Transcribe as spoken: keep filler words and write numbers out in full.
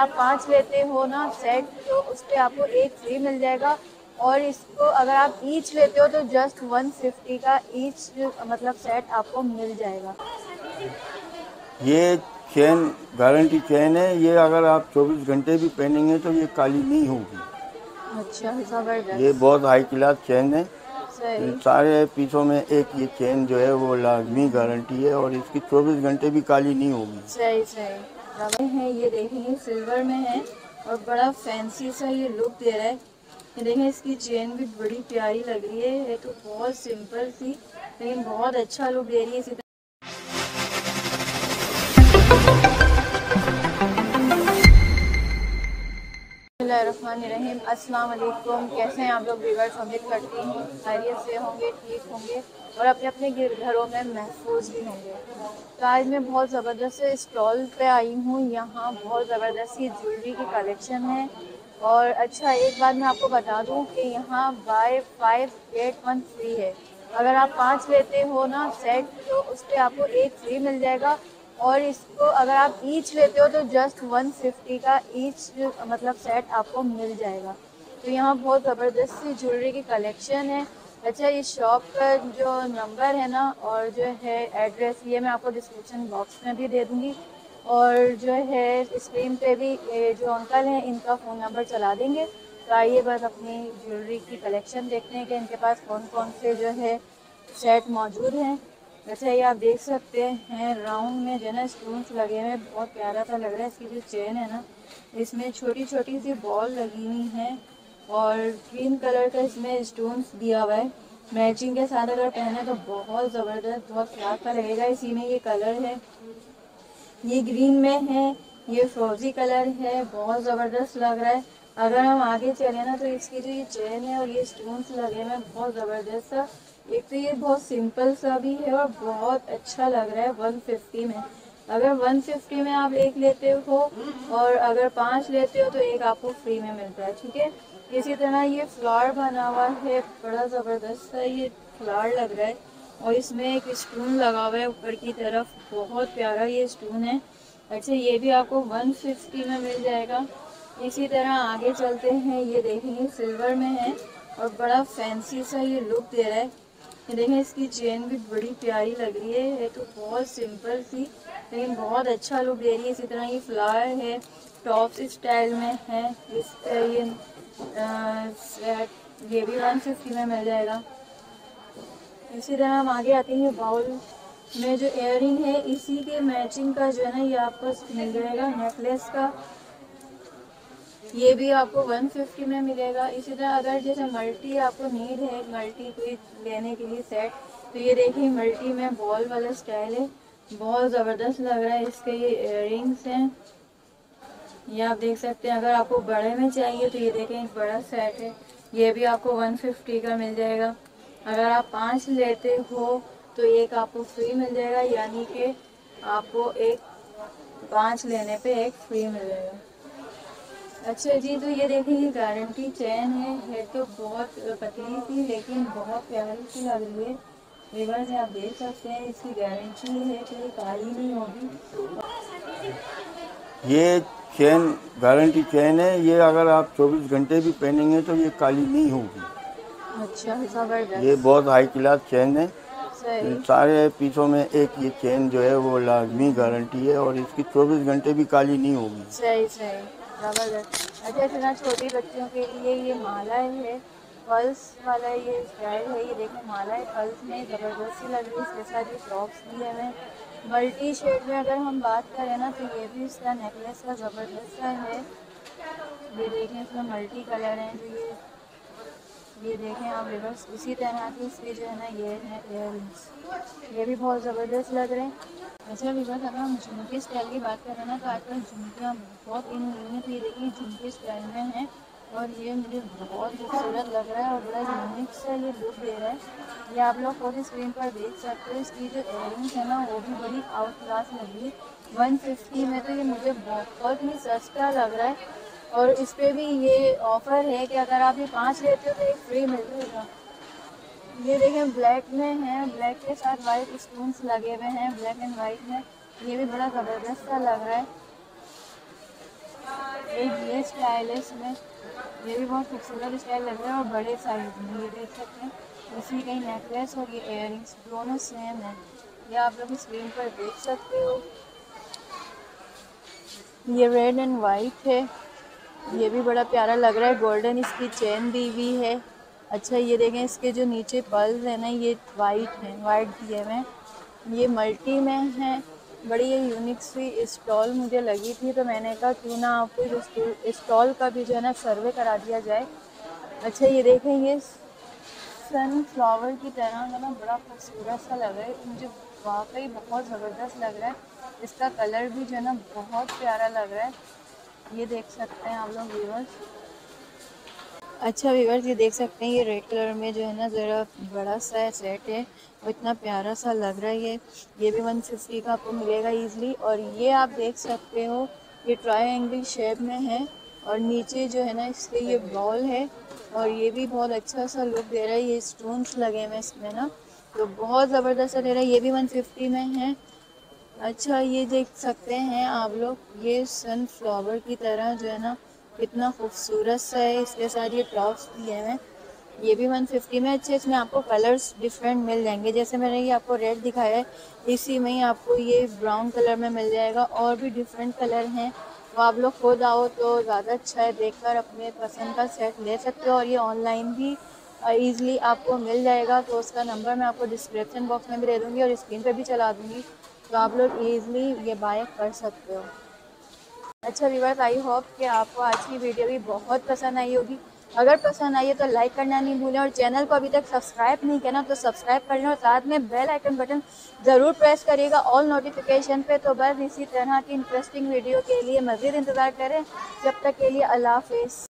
आप पाँच लेते हो ना सेट तो उस पर आपको एक फ्री मिल जाएगा। और इसको अगर आप ईच लेते हो तो जस्ट वन फिफ्टी का ईच मतलब सेट आपको मिल जाएगा। ये चैन गारंटी चैन है, ये अगर आप चौबीस घंटे भी पहनेंगे तो ये काली नहीं होगी। अच्छा, जबरदस्त। ये बहुत हाई क्लास चैन है। सारे पीछों में एक ये चेन जो है वो लाजमी गारंटी है और इसकी चौबीस घंटे भी काली नहीं होगी। सही सही है। ये देखिए सिल्वर में है और बड़ा फैंसी सा ये लुक दे रहा है। ये देखिए इसकी चेन भी बड़ी प्यारी लग रही है। ये तो बहुत सिंपल सी लेकिन बहुत अच्छा लुक दे रही है। इसी बिस्मिल्लाहिर्रहमानिर्रहीम। अस्सलाम वालेकुम। कैसे हैं आप लोग व्यूअर्स? उम्मीद करती हूँ खैरियत से होंगे, ठीक होंगे और अपने अपने घरों में महफूज भी होंगे। तो आज मैं बहुत ज़बरदस्त स्टॉल पे आई हूँ। यहाँ बहुत ज़बरदस्त ये ज्वेलरी की कलेक्शन है। और अच्छा एक बात मैं आपको बता दूँ कि यहाँ buy five get one free है। अगर आप पाँच लेते हो ना सेट तो उस पर आपको एक फ्री मिल जाएगा। और इसको अगर आप ईच लेते हो तो जस्ट वन फिफ्टी का ईच मतलब सेट आपको मिल जाएगा। तो यहाँ बहुत ज़बरदस्त सी ज्वेलरी की कलेक्शन है। अच्छा इस शॉप का जो नंबर है ना और जो है एड्रेस ये मैं आपको डिस्क्रिप्शन बॉक्स में भी दे दूँगी और जो है स्क्रीन पे भी जो अंकल हैं इनका फ़ोन नंबर चला देंगे। तो आइए बस अपनी ज्वेलरी की कलेक्शन देखते हैं कि इनके पास कौन कौन से जो है सेट मौजूद हैं। अच्छा ये आप देख सकते हैं राउंड में जो है ना स्टोन्स लगे हुए बहुत प्यारा सा लग रहा है। इसकी जो चेन है ना इसमें छोटी छोटी सी बॉल लगी हुई है और ग्रीन कलर का इसमें स्टोन्स दिया हुआ है। मैचिंग के साथ अगर पहने तो बहुत ज़बरदस्त बहुत प्यार का रहेगा। इसी में ये कलर है, ये ग्रीन में है, ये फ्रोजी कलर है, बहुत ज़बरदस्त लग रहा है। अगर हम आगे चले ना तो इसकी जो ये चेन है और ये स्टोन्स लगे हुए बहुत ज़बरदस्त सा। एक तो ये बहुत सिंपल सा भी है और बहुत अच्छा लग रहा है। वन फिफ्टी में अगर वन फिफ्टी में आप एक लेते हो और अगर पाँच लेते हो तो एक आपको फ्री में मिलता है, ठीक है। इसी तरह ये फ्लावर बना हुआ है, बड़ा ज़बरदस्त सा ये फ्लावर लग रहा है और इसमें एक स्टोन लगा हुआ है ऊपर की तरफ, बहुत प्यारा ये स्टोन है। अच्छा ये भी आपको वन फिफ्टी में मिल जाएगा। इसी तरह आगे चलते हैं। ये देखेंगे सिल्वर में है और बड़ा फैंसी सा ये लुक दे रहा है। ये देखें इसकी चेन भी बड़ी प्यारी लग रही है। ये तो बहुत सिंपल सी लेकिन बहुत अच्छा लुक दे रही है। इसी तरह ये फ्लावर है, टॉप्स स्टाइल में है। इस ये आ, ये भी वन फिफ्टी में मिल जाएगा। इसी तरह हम आगे आते हैं। बाउल में जो इयररिंग है इसी के मैचिंग का जो है ना ये आपको मिल जाएगा नेकलेस का, ये भी आपको वन फिफ्टी में मिलेगा। इसी तरह अगर जैसे मल्टी आपको नीड है मल्टी कोई लेने के लिए सेट तो ये देखिए मल्टी में बॉल वाला स्टाइल है, बहुत ज़बरदस्त लग रहा है। इसके ये इयररिंग्स हैं, ये आप देख सकते हैं। अगर आपको बड़े में चाहिए तो ये देखें एक बड़ा सेट है, ये भी आपको वन फिफ्टी का मिल जाएगा। अगर आप पाँच लेते हो तो एक आपको फ्री मिल जाएगा, यानी कि आपको एक पाँच लेने पर एक फ्री मिल जाएगा। अच्छा जी तो ये देखिए ये गारंटी चैन है। है तो बहुत पतली थी लेकिन बहुत प्यारी सी लग रही है। रिवर्स आप देख सकते हैं इसकी गारंटी है कि काली नहीं होगी। ये चैन गारंटी चैन है। ये अगर आप चौबीस घंटे भी पहनेंगे तो ये काली नहीं होगी। अच्छा जबरदस्त। ये बहुत हाई क्लास चैन है। सारे पीछों में एक ये चेन जो है वो लाजमी गारंटी है और इसकी चौबीस घंटे भी काली नहीं होगी। सही सही ज़बरदस्त। अच्छा इतना छोटे बच्चों के लिए ये माला है, पल्स वाला ये स्टाइल है। ये देखिए माला है पल्स में ज़बरदस्त लग रही है। इसके साथ ये फ्रॉक्स भी है। मैं मल्टी शेड में अगर हम बात करें ना तो ये भी इसका नेकलेस का ज़बरदस्त है। ये देखें इसमें मल्टी कलर हैं जो ये ये देखें आप रिवर्स। इसी तरह की इसकी जो है ना ये है इयररिंग्स, ये भी बहुत ज़बरदस्त लग रहे हैं। अच्छा रिवर्स अगर हम झुमके स्टाइल की बात करें ना तो आजकल झुमकियाँ बहुत इन हैं। तो ये देखिए झुमके स्टाइल में है और ये मुझे बहुत खूबसूरत लग रहा है और बड़ा यूनिक सा ये लुक दे रहा है। ये आप लोग खुद स्क्रीन पर देख सकते हो। इसकी जो इयररिंग्स है ना वो भी बड़ी आउट क्लास लगी। वन फिफ्टी में तो ये मुझे बहुत ही सस्ता लग रहा है और इस पर भी ये ऑफ़र है कि अगर आप ये पाँच लेते हो तो एक फ्री मिल जाएगा। ये देखें ब्लैक में है, ब्लैक के साथ वाइट स्टोन्स लगे हुए हैं ब्लैक एंड वाइट में। ये भी बड़ा ज़बरदस्त सा लग रहा है। ये स्टाइल है, इसमें ये भी बहुत खूबसूरत स्टाइल लग रहा है और बड़े साइज में ये देख सकते हैं। इसमें कहीं नेकलेस और ये इयररिंग्स दोनों सेम है, ये आप लोग स्क्रीन पर देख सकते हो। ये रेड एंड वाइट है, ये भी बड़ा प्यारा लग रहा है। गोल्डन इसकी चेन दी हुई है। अच्छा ये देखें इसके जो नीचे पर्ल्स है ना ये वाइट है, वाइट दिए हुए हैं। ये मल्टी में है, बड़ी ये यूनिक सी स्टॉल मुझे लगी थी तो मैंने कहा क्यों ना आपको स्टॉल का भी जो है ना सर्वे करा दिया जाए। अच्छा ये देखें ये सन फ्लावर की तरह जो ना बड़ा खूबसूरत सा लग रहा है, मुझे वाकई बहुत ज़बरदस्त लग रहा है। इसका कलर भी जो है ना बहुत प्यारा लग रहा है, ये देख सकते हैं आप लोग व्यूअर्स। अच्छा व्यूअर्स ये देख सकते हैं ये रेड कलर में जो है ना ज़रा बड़ा सा सेट है, वो इतना प्यारा सा लग रहा है। ये भी वन फिफ्टी का आपको मिलेगा इजीली। और ये आप देख सकते हो ये ट्रायंगल शेप में है और नीचे जो है ना इसके ये बॉल है और ये भी बहुत अच्छा सा लुक दे रहा है। ये स्टोन्स लगे हुए इसमें ना तो बहुत ज़बरदस्त सा दे रहा है। ये भी वन फिफ्टी में है। अच्छा ये देख सकते हैं आप लोग ये सनफ्लावर की तरह जो है ना कितना खूबसूरत सा है, इसके साथ ये टॉप्स दिए हैं। ये भी वन फिफ्टी में अच्छे, इसमें आपको कलर्स डिफरेंट मिल जाएंगे। जैसे मैंने ये आपको रेड दिखाया है, इसी में ही आपको ये ब्राउन कलर में मिल जाएगा और भी डिफरेंट कलर हैं। तो आप लोग खुद आओ तो ज़्यादा अच्छा है, देख कर अपने पसंद का सेट ले सकते हो। और ये ऑनलाइन भी ईज़िली आपको मिल जाएगा, तो उसका नंबर मैं आपको डिस्क्रिप्शन बॉक्स में भी दे दूँगी और स्क्रीन पर भी चला दूँगी, तो आप लोग ईज़िली ये बाय कर सकते हो। अच्छा व्यूअर्स आई होप कि आपको आज की वीडियो भी बहुत पसंद आई होगी। अगर पसंद आई है तो लाइक करना नहीं भूलें और चैनल को अभी तक सब्सक्राइब नहीं करना तो सब्सक्राइब कर लें और साथ में बेल आइकन बटन ज़रूर प्रेस करिएगा ऑल नोटिफिकेशन पे। तो बस इसी तरह की इंटरेस्टिंग वीडियो के लिए मज़ीद इंतज़ार करें। जब तक के लिए अल्लाह हाफिज़।